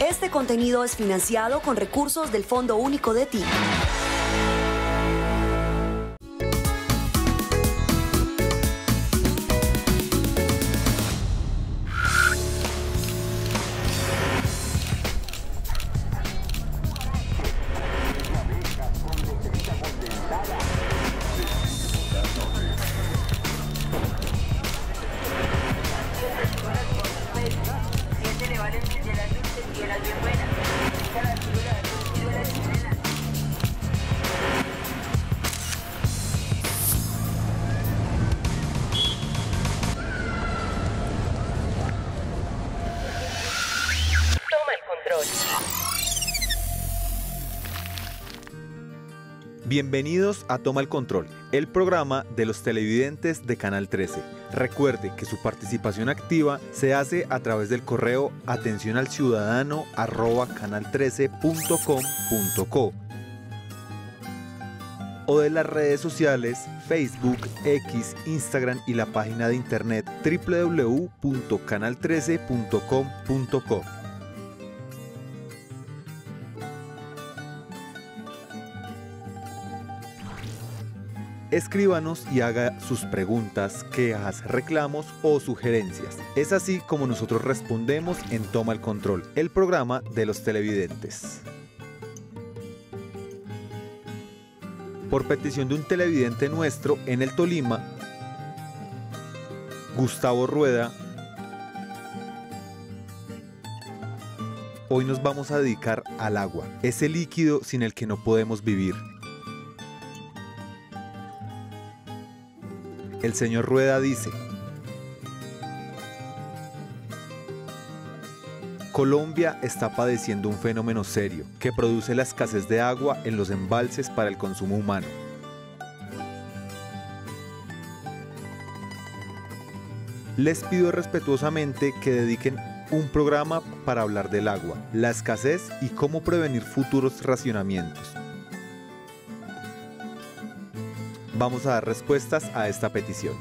Este contenido es financiado con recursos del Fondo Único de TIC. Bienvenidos a Toma el Control, el programa de los televidentes de Canal 13. Recuerde que su participación activa se hace a través del correo atencionalciudadano@canal13.com.co o de las redes sociales Facebook, X, Instagram y la página de internet www.canal13.com.co. Escríbanos y haga sus preguntas, quejas, reclamos o sugerencias. Es así como nosotros respondemos en Toma el Control, el programa de los televidentes. Por petición de un televidente nuestro en el Tolima, Gustavo Rueda, hoy nos vamos a dedicar al agua, ese líquido sin el que no podemos vivir. El señor Rueda dice: Colombia está padeciendo un fenómeno serio que produce la escasez de agua en los embalses para el consumo humano. Les pido respetuosamente que dediquen un programa para hablar del agua, la escasez y cómo prevenir futuros racionamientos. Vamos a dar respuestas a esta petición.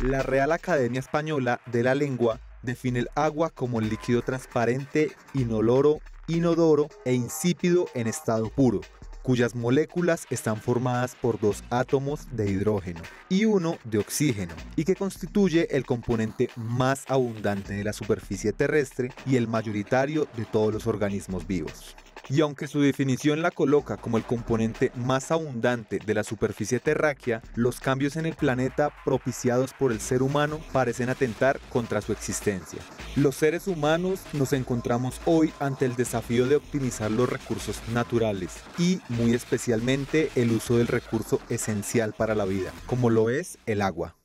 La Real Academia Española de la Lengua define el agua como el líquido transparente, inoloro, inodoro e insípido en estado puro, cuyas moléculas están formadas por dos átomos de hidrógeno y uno de oxígeno, y que constituye el componente más abundante de la superficie terrestre y el mayoritario de todos los organismos vivos. Y aunque su definición la coloca como el componente más abundante de la superficie terráquea, los cambios en el planeta propiciados por el ser humano parecen atentar contra su existencia. Los seres humanos nos encontramos hoy ante el desafío de optimizar los recursos naturales y, muy especialmente, el uso del recurso esencial para la vida, como lo es el agua.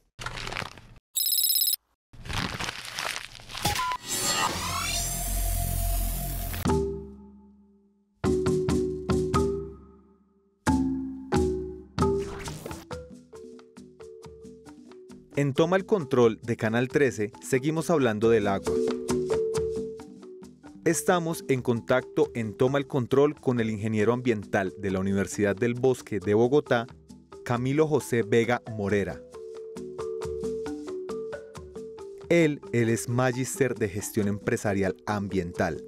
En Toma el Control de Canal 13, seguimos hablando del agua. Estamos en contacto en Toma el Control con el ingeniero ambiental de la Universidad del Bosque de Bogotá, Camilo José Vega Morera. Él es magíster de Gestión Empresarial Ambiental,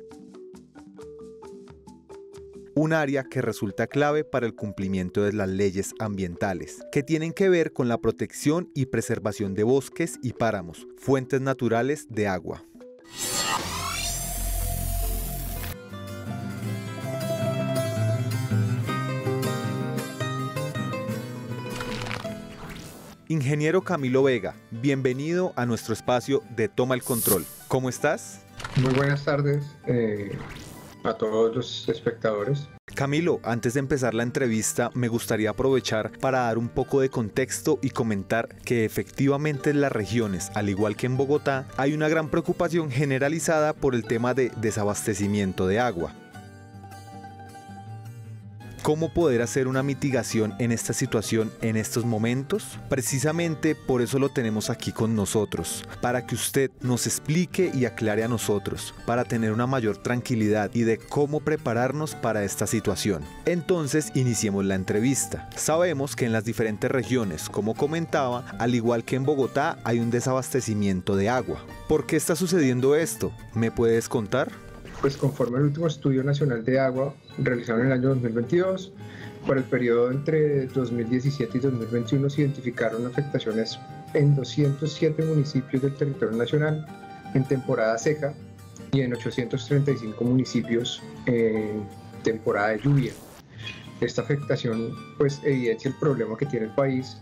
un área que resulta clave para el cumplimiento de las leyes ambientales, que tienen que ver con la protección y preservación de bosques y páramos, fuentes naturales de agua. Ingeniero Camilo Vega, bienvenido a nuestro espacio de Toma el Control. ¿Cómo estás? Muy buenas tardes a todos los espectadores. Camilo, antes de empezar la entrevista, me gustaría aprovechar para dar un poco de contexto y comentar que efectivamente en las regiones, al igual que en Bogotá, hay una gran preocupación generalizada por el tema de desabastecimiento de agua. ¿Cómo poder hacer una mitigación en esta situación en estos momentos? Precisamente por eso lo tenemos aquí con nosotros, para que usted nos explique y aclare a nosotros, para tener una mayor tranquilidad y de cómo prepararnos para esta situación. Entonces, iniciemos la entrevista. Sabemos que en las diferentes regiones, como comentaba, al igual que en Bogotá, hay un desabastecimiento de agua. ¿Por qué está sucediendo esto? ¿Me puedes contar? Pues conforme al último estudio nacional de agua realizado en el año 2022, para el periodo entre 2017 y 2021 se identificaron afectaciones en 207 municipios del territorio nacional en temporada seca y en 835 municipios en temporada de lluvia. Esta afectación pues evidencia el problema que tiene el país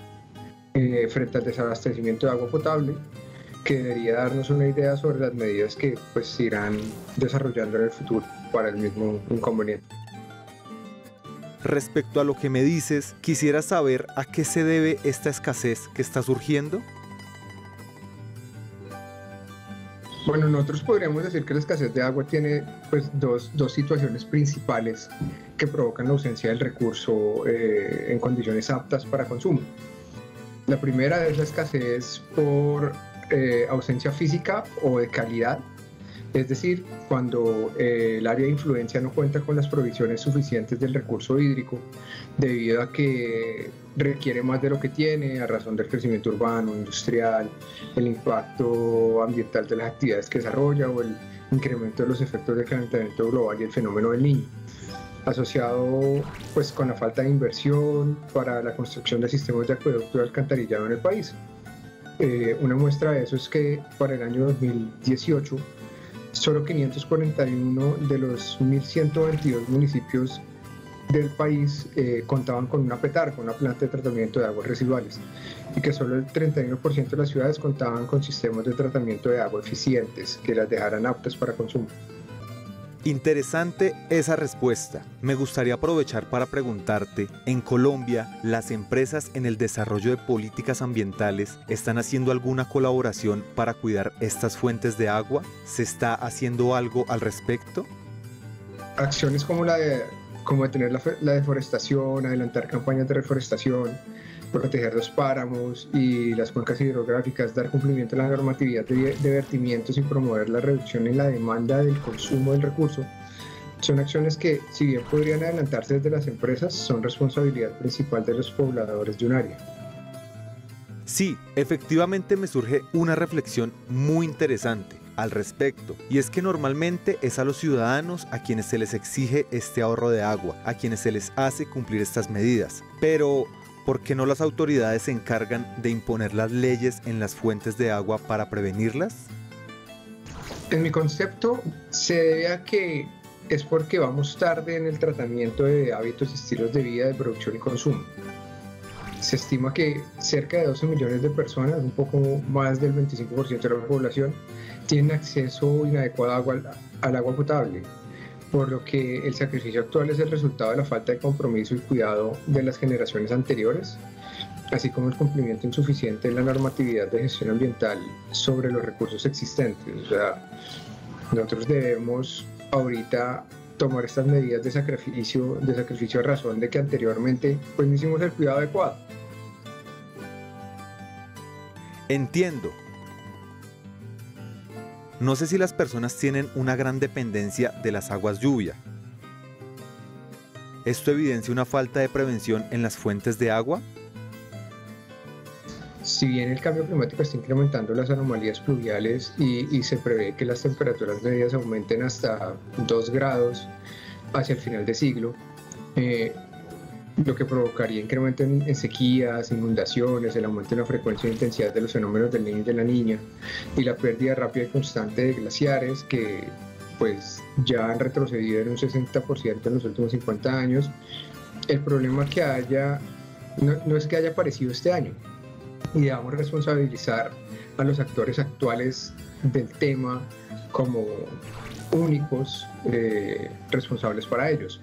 frente al desabastecimiento de agua potable, que debería darnos una idea sobre las medidas que pues se irán desarrollando en el futuro para el mismo inconveniente. Respecto a lo que me dices, quisiera saber a qué se debe esta escasez que está surgiendo. Bueno, nosotros podríamos decir que la escasez de agua tiene pues dos situaciones principales que provocan la ausencia del recurso en condiciones aptas para consumo. La primera es la escasez por ausencia física o de calidad, es decir, cuando el área de influencia no cuenta con las provisiones suficientes del recurso hídrico debido a que requiere más de lo que tiene a razón del crecimiento urbano, industrial, el impacto ambiental de las actividades que desarrolla o el incremento de los efectos del calentamiento global y el fenómeno del Niño, asociado pues con la falta de inversión para la construcción de sistemas de acueducto y alcantarillado en el país. Una muestra de eso es que para el año 2018 solo 541 de los 1.122 municipios del país contaban con una PETAR, con una planta de tratamiento de aguas residuales, y que solo el 31% de las ciudades contaban con sistemas de tratamiento de agua eficientes que las dejaran aptas para consumo. Interesante esa respuesta. Me gustaría aprovechar para preguntarte, en Colombia, ¿las empresas en el desarrollo de políticas ambientales están haciendo alguna colaboración para cuidar estas fuentes de agua? ¿Se está haciendo algo al respecto? Acciones como detener la deforestación, adelantar campañas de reforestación, proteger los páramos y las cuencas hidrográficas, dar cumplimiento a la normatividad de vertimientos y promover la reducción en la demanda del consumo del recurso, son acciones que, si bien podrían adelantarse desde las empresas, son responsabilidad principal de los pobladores de un área. Sí, efectivamente me surge una reflexión muy interesante al respecto, y es que normalmente es a los ciudadanos a quienes se les exige este ahorro de agua, a quienes se les hace cumplir estas medidas, pero ¿por qué no las autoridades se encargan de imponer las leyes en las fuentes de agua para prevenirlas? En mi concepto, se debe a que es porque vamos tarde en el tratamiento de hábitos y estilos de vida de producción y consumo. Se estima que cerca de 12 millones de personas, un poco más del 25% de la población, tienen acceso inadecuado al agua potable, por lo que el sacrificio actual es el resultado de la falta de compromiso y cuidado de las generaciones anteriores, así como el cumplimiento insuficiente de la normatividad de gestión ambiental sobre los recursos existentes. O sea, nosotros debemos ahorita tomar estas medidas de sacrificio a razón de que anteriormente pues no hicimos el cuidado adecuado. Entiendo. No sé si las personas tienen una gran dependencia de las aguas lluvia. ¿Esto evidencia una falta de prevención en las fuentes de agua? Si bien el cambio climático está incrementando las anomalías pluviales y se prevé que las temperaturas medias aumenten hasta 2 grados hacia el final de siglo, lo que provocaría incremento en sequías, inundaciones, el aumento en la frecuencia e intensidad de los fenómenos del Niño y de la Niña y la pérdida rápida y constante de glaciares que pues ya han retrocedido en un 60% en los últimos 50 años. El problema que no es que haya aparecido este año, y debemos responsabilizar a los actores actuales del tema como únicos responsables para ellos,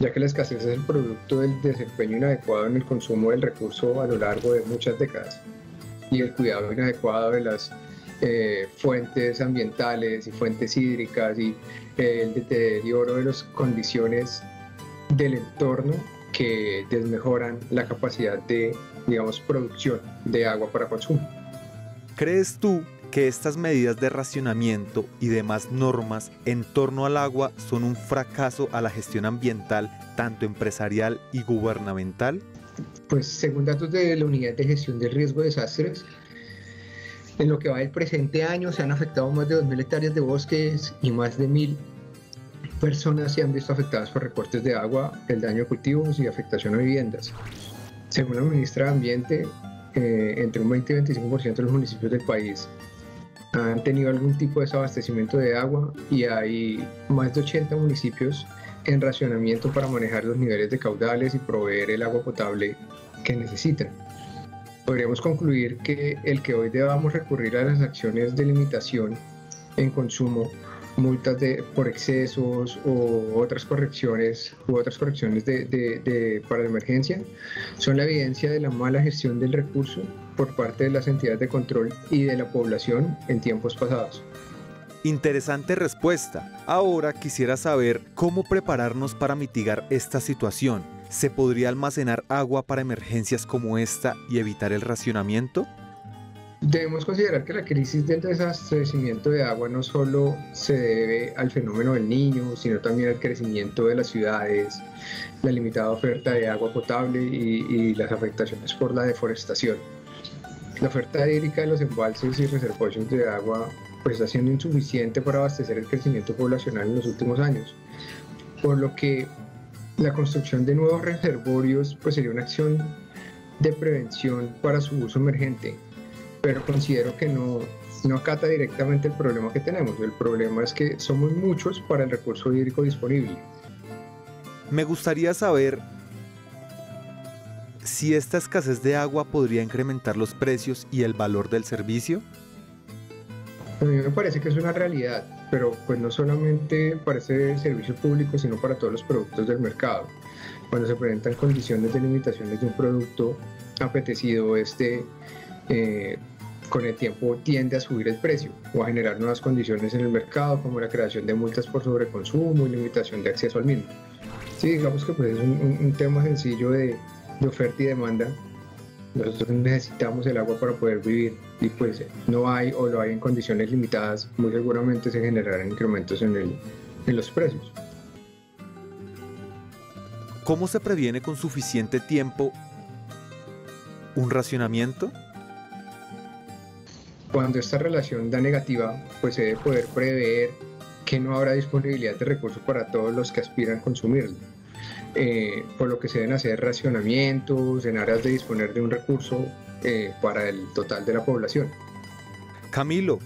ya que la escasez es el producto del desempeño inadecuado en el consumo del recurso a lo largo de muchas décadas y el cuidado inadecuado de las fuentes ambientales y fuentes hídricas y el deterioro de las condiciones del entorno que desmejoran la capacidad de, digamos, producción de agua para consumo. ¿Crees tú que estas medidas de racionamiento y demás normas en torno al agua son un fracaso a la gestión ambiental, tanto empresarial y gubernamental? Pues según datos de la Unidad de Gestión del Riesgo de Desastres, en lo que va del presente año se han afectado más de 2.000 hectáreas de bosques y más de 1.000 personas se han visto afectadas por recortes de agua, el daño a cultivos y afectación a viviendas. Según la ministra de Ambiente, entre un 20 y 25% de los municipios del país han tenido algún tipo de desabastecimiento de agua y hay más de 80 municipios en racionamiento para manejar los niveles de caudales y proveer el agua potable que necesitan. Podríamos concluir que el que hoy debamos recurrir a las acciones de limitación en consumo, multas por excesos o otras correcciones para la emergencia, son la evidencia de la mala gestión del recurso por parte de las entidades de control y de la población en tiempos pasados. Interesante respuesta. Ahora quisiera saber cómo prepararnos para mitigar esta situación. ¿Se podría almacenar agua para emergencias como esta y evitar el racionamiento? Debemos considerar que la crisis del desabastecimiento de agua no solo se debe al fenómeno del Niño, sino también al crecimiento de las ciudades, la limitada oferta de agua potable y las afectaciones por la deforestación. La oferta hídrica de los embalses y reservorios de agua pues está siendo insuficiente para abastecer el crecimiento poblacional en los últimos años, por lo que la construcción de nuevos reservorios pues sería una acción de prevención para su uso emergente, pero considero que no acata directamente el problema que tenemos. El problema es que somos muchos para el recurso hídrico disponible. Me gustaría saber si esta escasez de agua podría incrementar los precios y el valor del servicio. A mí me parece que es una realidad, pero pues no solamente para este servicio público, sino para todos los productos del mercado. Cuando se presentan condiciones de limitaciones de un producto apetecido, con el tiempo tiende a subir el precio o a generar nuevas condiciones en el mercado, como la creación de multas por sobreconsumo y limitación de acceso al mismo. Sí, digamos que pues es un tema sencillo de oferta y demanda. Nosotros necesitamos el agua para poder vivir y pues no hay o lo hay en condiciones limitadas. Muy seguramente se generarán incrementos en los precios. ¿Cómo se previene con suficiente tiempo un racionamiento? Cuando esta relación da negativa, pues se debe poder prever que no habrá disponibilidad de recursos para todos los que aspiran a consumirlo, por lo que se deben hacer racionamientos en aras de disponer de un recurso para el total de la población. Camilo,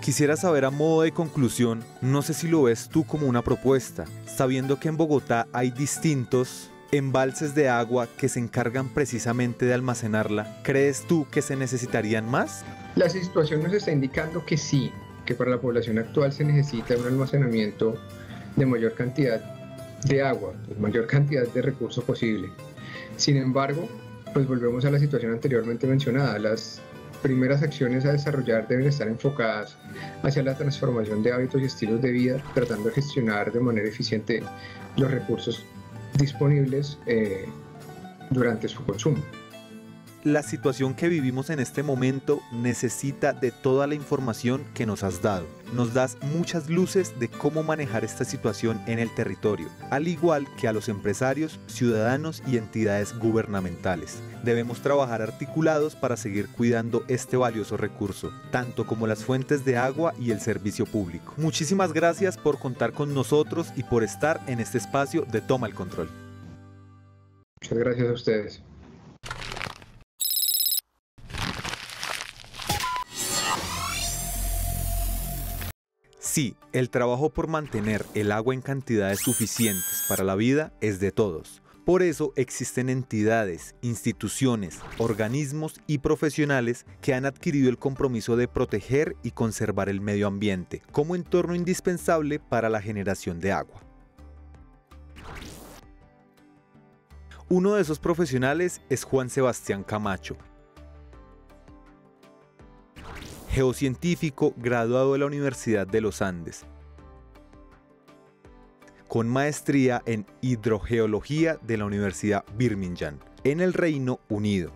quisiera saber a modo de conclusión, no sé si lo ves tú como una propuesta, sabiendo que en Bogotá hay distintos embalses de agua que se encargan precisamente de almacenarla. ¿Crees tú que se necesitarían más? La situación nos está indicando que sí, que para la población actual se necesita un almacenamiento de mayor cantidad de agua, de mayor cantidad de recursos posible. Sin embargo, pues volvemos a la situación anteriormente mencionada. Las primeras acciones a desarrollar deben estar enfocadas hacia la transformación de hábitos y estilos de vida, tratando de gestionar de manera eficiente los recursos disponibles durante su consumo. La situación que vivimos en este momento necesita de toda la información que nos has dado. Nos das muchas luces de cómo manejar esta situación en el territorio, al igual que a los empresarios, ciudadanos y entidades gubernamentales. Debemos trabajar articulados para seguir cuidando este valioso recurso, tanto como las fuentes de agua y el servicio público. Muchísimas gracias por contar con nosotros y por estar en este espacio de Toma el Control. Muchas gracias a ustedes. Sí, el trabajo por mantener el agua en cantidades suficientes para la vida es de todos. Por eso existen entidades, instituciones, organismos y profesionales que han adquirido el compromiso de proteger y conservar el medio ambiente como entorno indispensable para la generación de agua. Uno de esos profesionales es Juan Sebastián Camacho, geocientífico graduado de la Universidad de los Andes, con maestría en hidrogeología de la Universidad Birmingham, en el Reino Unido.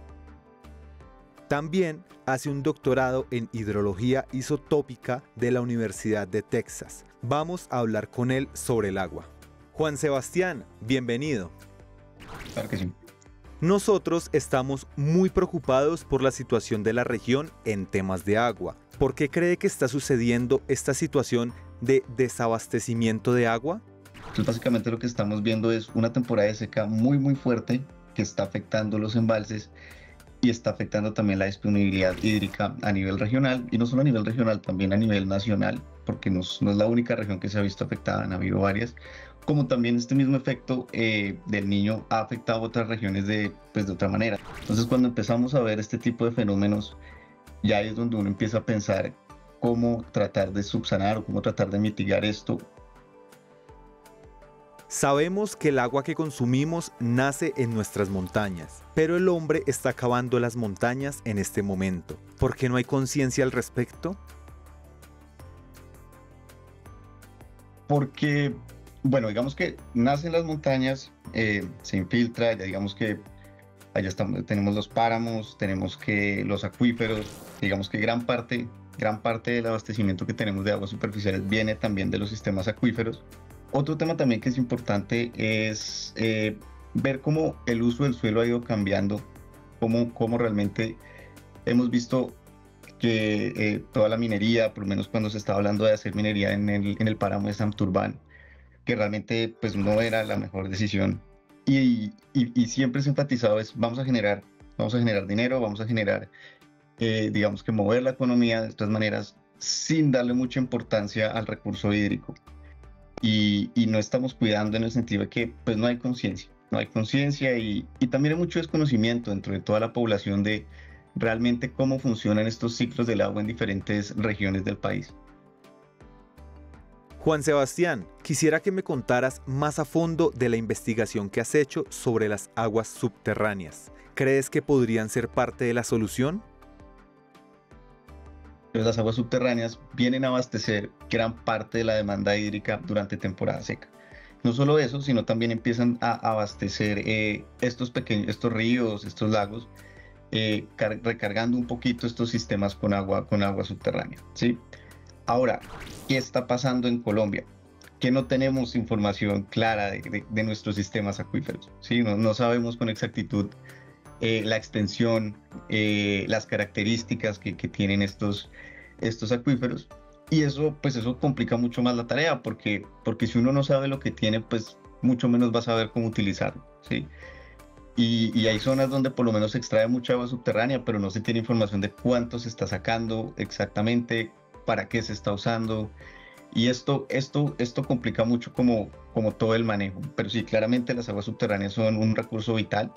También hace un doctorado en hidrología isotópica de la Universidad de Texas. Vamos a hablar con él sobre el agua. Juan Sebastián, bienvenido. Claro que sí. Nosotros estamos muy preocupados por la situación de la región en temas de agua. ¿Por qué cree que está sucediendo esta situación de desabastecimiento de agua? Entonces, básicamente lo que estamos viendo es una temporada de seca muy fuerte que está afectando los embalses y está afectando también la disponibilidad hídrica a nivel regional, y no solo a nivel regional, también a nivel nacional, porque no es la única región que se ha visto afectada, han habido varias. Como también este mismo efecto del Niño ha afectado a otras regiones de otra manera. Entonces, cuando empezamos a ver este tipo de fenómenos, ya es donde uno empieza a pensar cómo tratar de subsanar o cómo tratar de mitigar esto. Sabemos que el agua que consumimos nace en nuestras montañas, pero el hombre está acabando las montañas en este momento. ¿Por qué no hay conciencia al respecto? Porque, bueno, digamos que nace en las montañas, se infiltra, ya digamos que allá estamos, tenemos los páramos, tenemos que los acuíferos, digamos que gran parte del abastecimiento que tenemos de aguas superficiales viene también de los sistemas acuíferos. Otro tema también que es importante es ver cómo el uso del suelo ha ido cambiando, cómo realmente hemos visto que toda la minería, por lo menos cuando se estaba hablando de hacer minería en el páramo de Santurbán, que realmente pues no era la mejor decisión, y siempre se enfatizaba es vamos a generar dinero, vamos a generar digamos que mover la economía de estas maneras sin darle mucha importancia al recurso hídrico, y no estamos cuidando en el sentido de que pues no hay conciencia y también hay mucho desconocimiento dentro de toda la población de realmente cómo funcionan estos ciclos del agua en diferentes regiones del país. Juan Sebastián, quisiera que me contaras más a fondo de la investigación que has hecho sobre las aguas subterráneas. ¿Crees que podrían ser parte de la solución? Las aguas subterráneas vienen a abastecer gran parte de la demanda hídrica durante temporada seca. No solo eso, sino también empiezan a abastecer estos ríos, estos lagos, recargando un poquito estos sistemas con agua subterránea, ¿sí? Ahora, ¿qué está pasando en Colombia? Que no tenemos información clara de nuestros sistemas acuíferos, ¿sí? No sabemos con exactitud la extensión, las características que tienen estos acuíferos, y eso complica mucho más la tarea, porque si uno no sabe lo que tiene, pues mucho menos va a saber cómo utilizarlo, ¿sí? Y hay zonas donde por lo menos se extrae mucha agua subterránea, pero no se tiene información de cuánto se está sacando exactamente, para qué se está usando, y esto complica mucho como todo el manejo. Pero sí, claramente las aguas subterráneas son un recurso vital,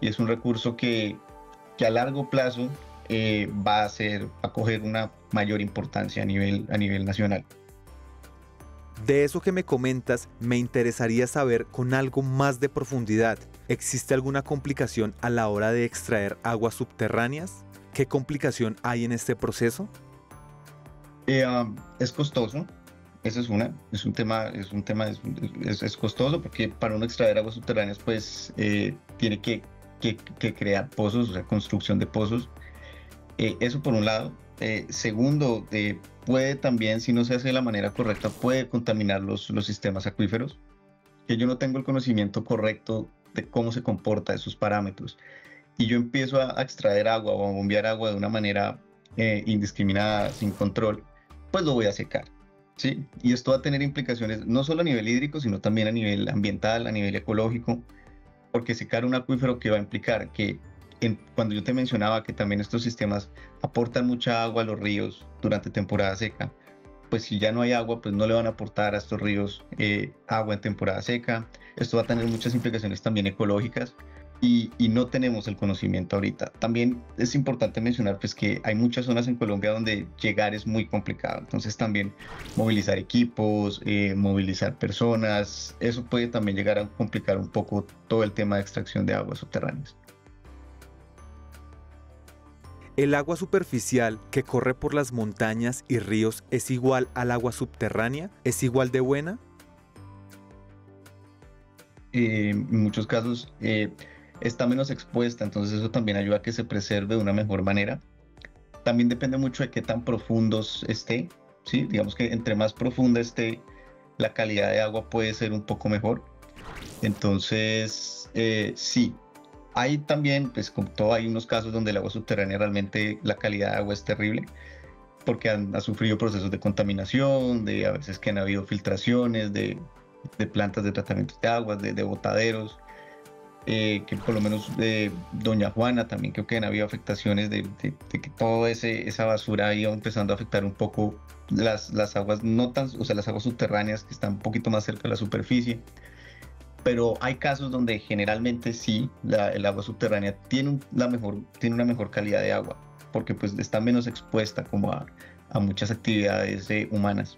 y es un recurso que a largo plazo va a coger una mayor importancia a nivel nacional. De eso que me comentas, me interesaría saber con algo más de profundidad. ¿Existe alguna complicación a la hora de extraer aguas subterráneas? ¿Qué complicación hay en este proceso? Es costoso, esa es una, es costoso, porque para uno extraer aguas subterráneas pues tiene que crear pozos, o sea, construcción de pozos, eso por un lado. Segundo, puede también, si no se hace de la manera correcta, puede contaminar los sistemas acuíferos, que yo no tengo el conocimiento correcto de cómo se comporta, de sus parámetros, y yo empiezo a extraer agua o a bombear agua de una manera indiscriminada, sin control, pues lo voy a secar, ¿sí? Y esto va a tener implicaciones no solo a nivel hídrico, sino también a nivel ambiental, a nivel ecológico, porque secar un acuífero que va a implicar que, cuando yo te mencionaba que también estos sistemas aportan mucha agua a los ríos durante temporada seca, pues si ya no hay agua, pues no le van a aportar a estos ríos agua en temporada seca. Esto va a tener muchas implicaciones también ecológicas, y no tenemos el conocimiento ahorita. También es importante mencionar pues que hay muchas zonas en Colombia donde llegar es muy complicado, entonces también movilizar equipos, movilizar personas, eso puede también llegar a complicar un poco todo el tema de extracción de aguas subterráneas. ¿El agua superficial que corre por las montañas y ríos es igual al agua subterránea? ¿Es igual de buena? en muchos casos está menos expuesta, entonces eso también ayuda a que se preserve de una mejor manera. También depende mucho de qué tan profundos esté, ¿sí? Digamos que entre más profunda esté, la calidad de agua puede ser un poco mejor. Entonces, sí, hay también, pues como todo, hay unos casos donde el agua subterránea realmente la calidad de agua es terrible, porque ha sufrido procesos de contaminación, de a veces que han habido filtraciones, de plantas de tratamiento de aguas, de botaderos, que por lo menos de Doña Juana también creo que han habido afectaciones de que toda esa basura ha ido empezando a afectar un poco las aguas, no tan, o sea, las aguas subterráneas que están un poquito más cerca de la superficie. Pero hay casos donde generalmente sí, el agua subterránea tiene una mejor calidad de agua, porque pues está menos expuesta como a muchas actividades humanas.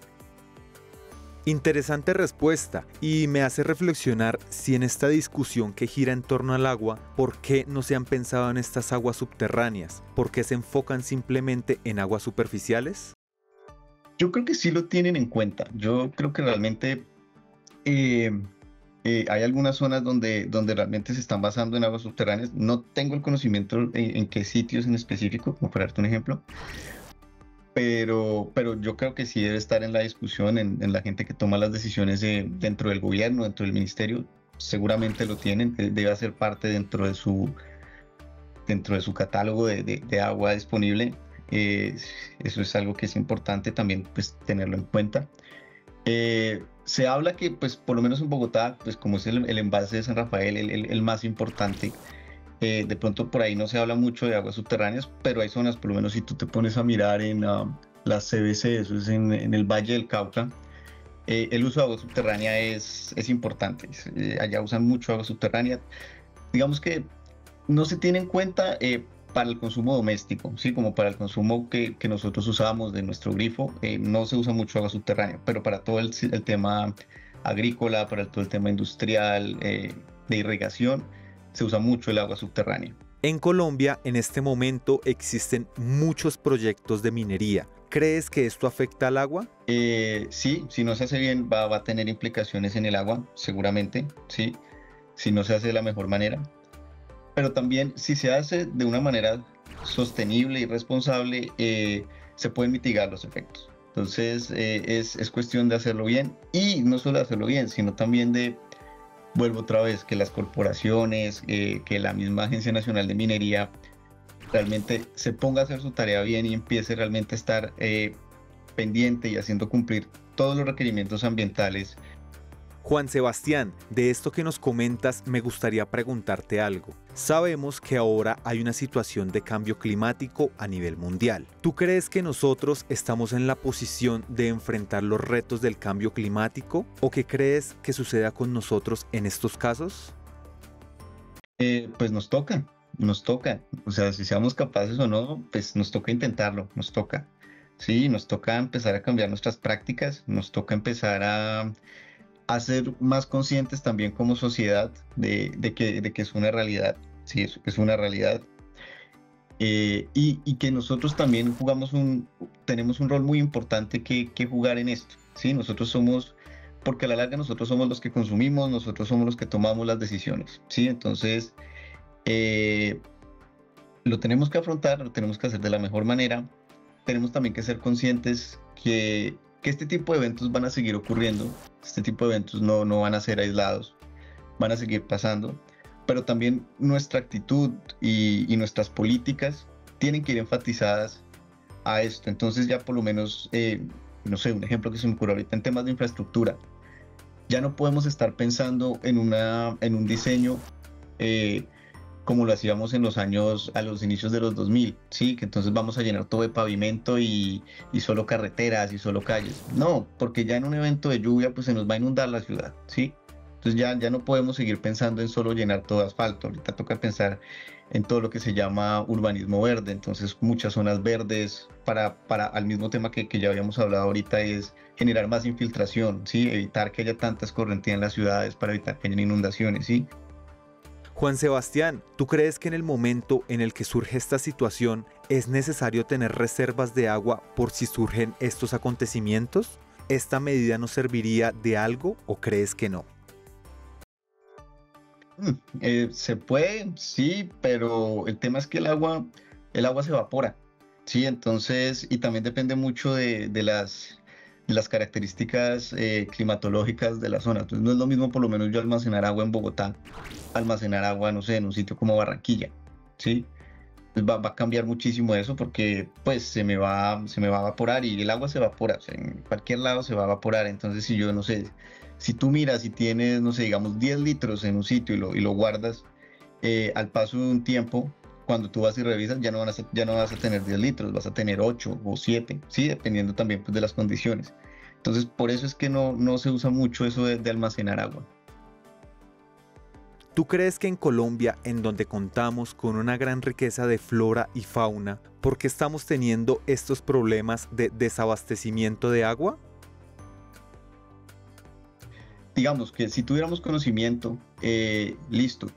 Interesante respuesta, y me hace reflexionar si en esta discusión que gira en torno al agua, ¿por qué no se han pensado en estas aguas subterráneas? ¿Por qué se enfocan simplemente en aguas superficiales? Yo creo que sí lo tienen en cuenta. Yo creo que realmente hay algunas zonas donde realmente se están basando en aguas subterráneas. No tengo el conocimiento en qué sitios en específico, como para darte un ejemplo, pero yo creo que sí debe estar en la discusión, en la gente que toma las decisiones dentro del gobierno, dentro del ministerio. Seguramente lo tienen, debe hacer parte dentro de su catálogo de agua disponible. Eso es algo que es importante también, pues, tenerlo en cuenta. Se habla que, pues, por lo menos en Bogotá, pues como es el embalse de San Rafael, el más importante, de pronto por ahí no se habla mucho de aguas subterráneas, pero hay zonas, por lo menos si tú te pones a mirar en la CBC, eso es en el Valle del Cauca, el uso de agua subterránea es importante. Allá usan mucho agua subterránea. Digamos que no se tiene en cuenta para el consumo doméstico, ¿sí? Como para el consumo que nosotros usamos de nuestro grifo, no se usa mucho agua subterránea, pero para todo el tema agrícola, para todo el tema industrial, de irrigación, se usa mucho el agua subterránea. En Colombia, en este momento, existen muchos proyectos de minería. ¿Crees que esto afecta al agua? Sí, si no se hace bien, va a tener implicaciones en el agua, seguramente, sí, si no se hace de la mejor manera. Pero también, si se hace de una manera sostenible y responsable, se pueden mitigar los efectos. Entonces, es cuestión de hacerlo bien, y no solo hacerlo bien, sino también vuelvo otra vez, que las corporaciones, que la misma Agencia Nacional de Minería realmente se ponga a hacer su tarea bien y empiece realmente a estar pendiente y haciendo cumplir todos los requerimientos ambientales. Juan Sebastián, de esto que nos comentas me gustaría preguntarte algo. Sabemos que ahora hay una situación de cambio climático a nivel mundial. ¿Tú crees que nosotros estamos en la posición de enfrentar los retos del cambio climático? ¿O qué crees que suceda con nosotros en estos casos? Pues nos toca. O sea, si seamos capaces o no, pues nos toca intentarlo, nos toca. Sí, nos toca empezar a cambiar nuestras prácticas, nos toca empezar a ser más conscientes también como sociedad de que es una realidad, sí, es una realidad, y que nosotros también tenemos un rol muy importante que jugar en esto, ¿sí? Nosotros somos, porque a la larga nosotros somos los que consumimos, nosotros somos los que tomamos las decisiones, ¿sí? Entonces, lo tenemos que afrontar, lo tenemos que hacer de la mejor manera, tenemos también que ser conscientes que este tipo de eventos van a seguir ocurriendo, este tipo de eventos no van a ser aislados, van a seguir pasando, pero también nuestra actitud y nuestras políticas tienen que ir enfatizadas a esto. Entonces ya por lo menos, no sé, un ejemplo que se me ocurre ahorita en temas de infraestructura, ya no podemos estar pensando en un diseño como lo hacíamos en los años, a los inicios de los 2000, ¿sí? Que entonces vamos a llenar todo de pavimento y solo carreteras y solo calles. No, porque ya en un evento de lluvia pues se nos va a inundar la ciudad, ¿sí? Entonces ya no podemos seguir pensando en solo llenar todo de asfalto. Ahorita toca pensar en todo lo que se llama urbanismo verde, entonces muchas zonas verdes para al mismo tema que ya habíamos hablado ahorita, es generar más infiltración, ¿sí? Evitar que haya tantas correntías en las ciudades para evitar que haya inundaciones, ¿sí? Juan Sebastián, ¿tú crees que en el momento en el que surge esta situación es necesario tener reservas de agua por si surgen estos acontecimientos? ¿Esta medida nos serviría de algo o crees que no? Se puede, sí, pero el tema es que el agua se evapora, sí, entonces, y también depende mucho de las características climatológicas de la zona. Entonces no es lo mismo, por lo menos, yo almacenar agua en Bogotá, almacenar agua, no sé, en un sitio como Barranquilla, ¿sí? Va a cambiar muchísimo eso, porque pues se me va a evaporar, y el agua se evapora, o sea, en cualquier lado se va a evaporar. Entonces, si yo, no sé, si tú miras y tienes, no sé, digamos 10 litros en un sitio y lo guardas, al paso de un tiempo, cuando tú vas y revisas, ya no vas a tener 10 litros, vas a tener 8 o 7, ¿sí? Dependiendo también, pues, de las condiciones. Entonces, por eso es que no se usa mucho eso de almacenar agua. ¿Tú crees que en Colombia, en donde contamos con una gran riqueza de flora y fauna, por qué estamos teniendo estos problemas de desabastecimiento de agua? Digamos que si tuviéramos conocimiento, listo,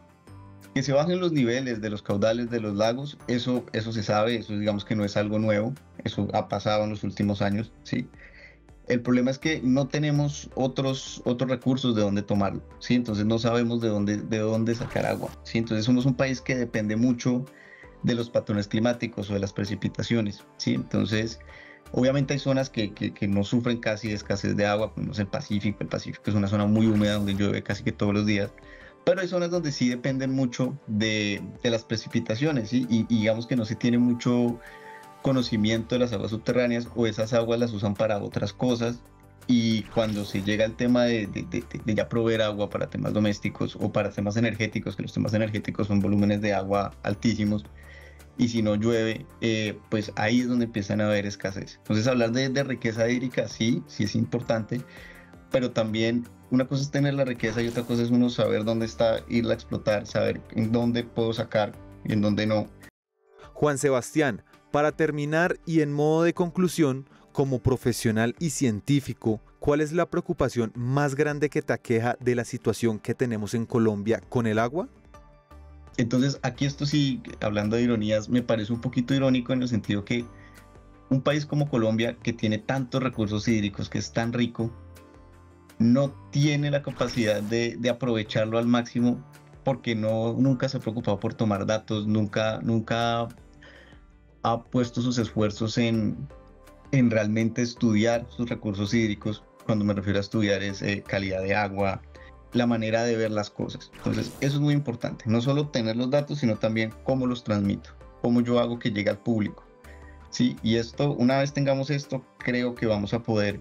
que se bajen los niveles de los caudales de los lagos, eso se sabe, eso digamos que no es algo nuevo, eso ha pasado en los últimos años, ¿sí? El problema es que no tenemos otros recursos de dónde tomarlo, ¿sí? Entonces no sabemos de dónde sacar agua, ¿sí? Entonces somos un país que depende mucho de los patrones climáticos o de las precipitaciones, ¿sí? Entonces, obviamente hay zonas que no sufren casi de escasez de agua, como es el Pacífico. El Pacífico es una zona muy húmeda donde llueve casi que todos los días. Pero hay zonas donde sí dependen mucho de las precipitaciones, ¿sí? Y digamos que no se tiene mucho conocimiento de las aguas subterráneas, o esas aguas las usan para otras cosas, y cuando se llega al tema de ya proveer agua para temas domésticos o para temas energéticos, que los temas energéticos son volúmenes de agua altísimos, y si no llueve, pues ahí es donde empiezan a haber escasez. Entonces hablar de riqueza hídrica sí es importante, pero también una cosa es tener la riqueza y otra cosa es uno saber dónde está, irla a explotar, saber en dónde puedo sacar y en dónde no. Juan Sebastián, para terminar y en modo de conclusión, como profesional y científico, ¿cuál es la preocupación más grande que te aqueja de la situación que tenemos en Colombia con el agua? Entonces, aquí esto sí, hablando de ironías, me parece un poquito irónico, en el sentido que un país como Colombia, que tiene tantos recursos hídricos, que es tan rico, no tiene la capacidad de aprovecharlo al máximo, porque nunca se ha preocupado por tomar datos, nunca ha puesto sus esfuerzos en realmente estudiar sus recursos hídricos. Cuando me refiero a estudiar es calidad de agua, la manera de ver las cosas. Entonces eso es muy importante, no solo tener los datos, sino también cómo los transmito, cómo yo hago que llegue al público, ¿sí? Y esto, una vez tengamos esto, creo que vamos a poder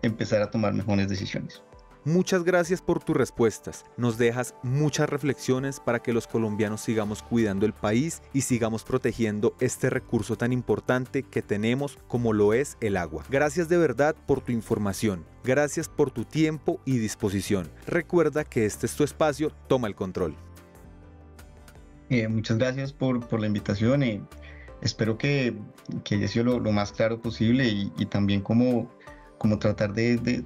empezar a tomar mejores decisiones. Muchas gracias por tus respuestas. Nos dejas muchas reflexiones para que los colombianos sigamos cuidando el país y sigamos protegiendo este recurso tan importante que tenemos como lo es el agua. Gracias de verdad por tu información. Gracias por tu tiempo y disposición. Recuerda que este es tu espacio, Toma el Control. Muchas gracias por la invitación. Espero que haya sido lo más claro posible, y también como tratar de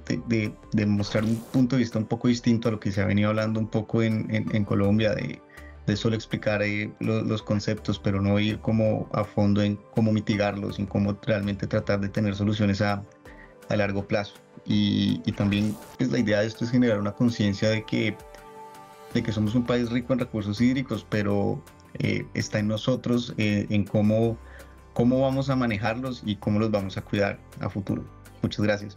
mostrar un punto de vista un poco distinto a lo que se ha venido hablando un poco en Colombia, de solo explicar los conceptos, pero no ir como a fondo en cómo mitigarlos, en cómo realmente tratar de tener soluciones a largo plazo. Y también, pues, la idea de esto es generar una conciencia de que somos un país rico en recursos hídricos, pero está en nosotros en cómo vamos a manejarlos y cómo los vamos a cuidar a futuro. Muchas gracias.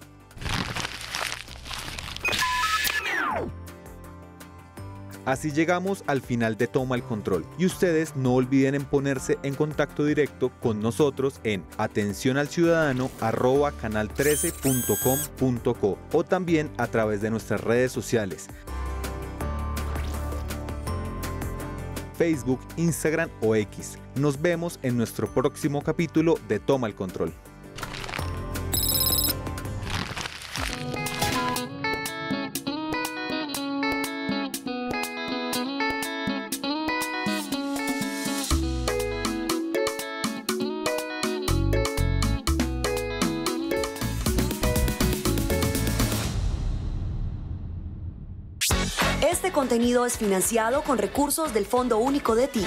Así llegamos al final de Toma el Control, y ustedes no olviden en ponerse en contacto directo con nosotros en atencionalciudadano@canal13.com.co, o también a través de nuestras redes sociales: Facebook, Instagram o X. Nos vemos en nuestro próximo capítulo de Toma el Control. Este contenido es financiado con recursos del Fondo Único de TIC.